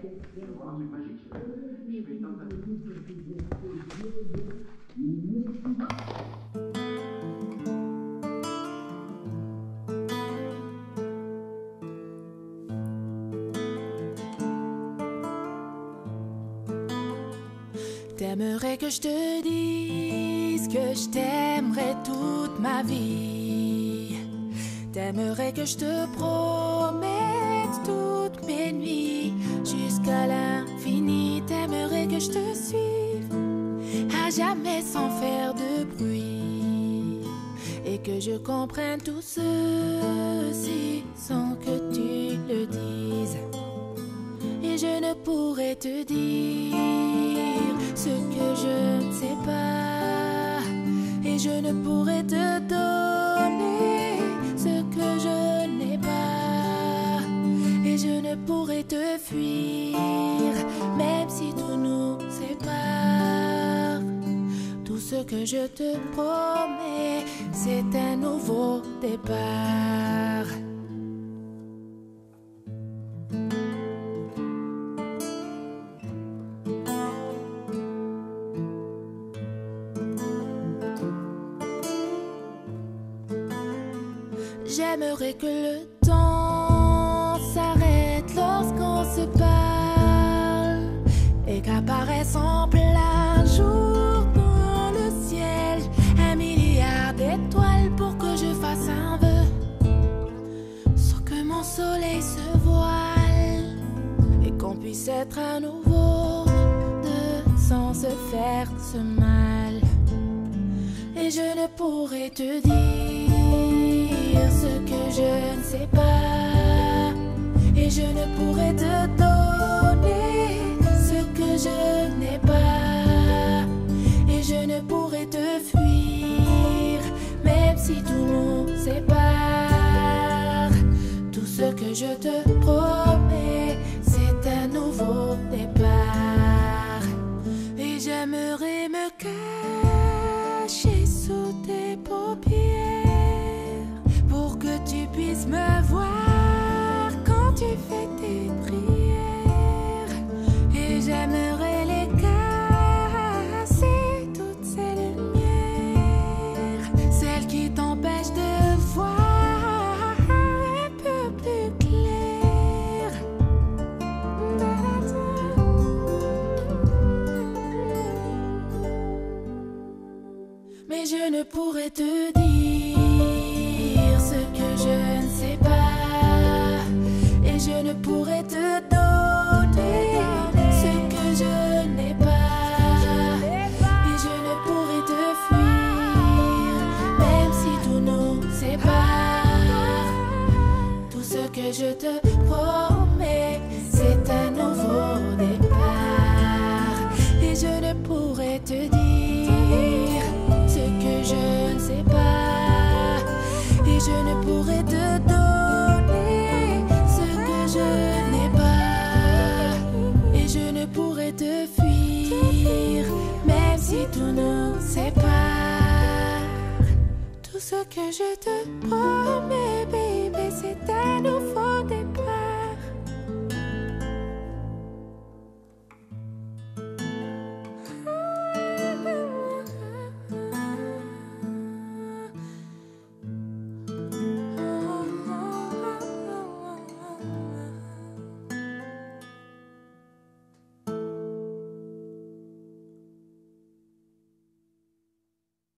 Je vais voir un truc magique. Je vais éteindre ta vie. T'aimerais que je te dise que je t'aimerais toute ma vie. T'aimerais que je te promette toutes mes nuits jusqu'à l'infini. T'aimerais que je te suive à jamais sans faire de bruit, et que je comprenne tout ceci sans que tu le dises. Et je ne pourrais te dire ce que je ne sais pas, et je ne pourrais te donner ce que je n'ai pas, et je ne pourrais te fuir même si tout nous sépare. Tout ce que je te promets, c'est un nouveau départ. J'aimerais que le temps s'arrête lorsqu'on se parle, et qu'apparaisse en plein jour dans le ciel 1 milliard d'étoiles pour que je fasse un vœu sans que mon soleil se voile, et qu'on puisse être à nouveau deux sans se faire ce mal. Et je ne pourrais te dire ce que je ne sais pas, et je ne pourrais te donner ce que je n'ai pas, et je ne pourrais te fuir même si tout nous sépare. Tout ce que je te promets, c'est un nouveau départ. Et j'aimerais me cacher sous tes paupières pour que tu puisses me voir quand tu fais tes prières. Et j'aimerais les casser, toutes ces lumières, celles qui t'empêchent de voir un peu plus clair. Mais je ne pourrais te dire je ne sais pas, et je ne pourrais te donner ce que je n'ai pas, et je ne pourrais te fuir même si tout nous sépare. Tout ce que je te promets, c'est un nouveau départ. Et je ne pourrais te dire ce que je ne sais pas, et je ne pourrais te donner ce que je n'ai pas, et je ne pourrais te fuir même si tout nous sépare. Tout ce que je te promets.